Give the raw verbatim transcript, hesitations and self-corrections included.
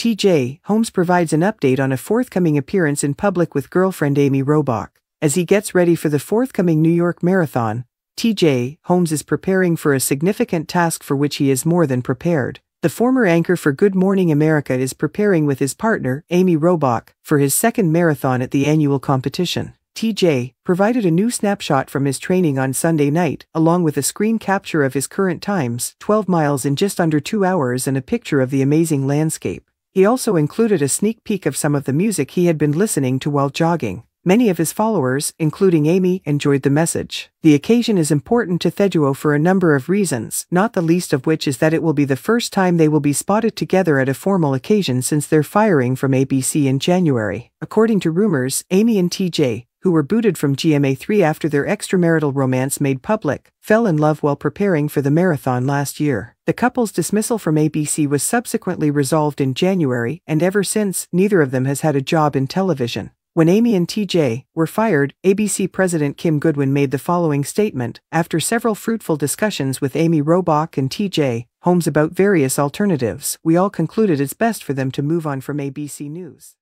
T J. Holmes provides an update on a forthcoming appearance in public with girlfriend Amy Robach. As he gets ready for the forthcoming New York Marathon, T J. Holmes is preparing for a significant task for which he is more than prepared. The former anchor for Good Morning America is preparing with his partner, Amy Robach, for his second marathon at the annual competition. T J provided a new snapshot from his training on Sunday night, along with a screen capture of his current times, twelve miles in just under two hours, and a picture of the amazing landscape. He also included a sneak peek of some of the music he had been listening to while jogging. Many of his followers, including Amy, enjoyed the message. The occasion is important to T J for a number of reasons, not the least of which is that it will be the first time they will be spotted together at a formal occasion since their firing from A B C in January. According to rumors, Amy and T J, who were booted from G M A three after their extramarital romance made public, fell in love while preparing for the marathon last year. The couple's dismissal from A B C was subsequently resolved in January, and ever since, neither of them has had a job in television. When Amy and T J were fired, A B C President Kim Goodwin made the following statement: "After several fruitful discussions with Amy Robach and T J Holmes about various alternatives, we all concluded it's best for them to move on from A B C News."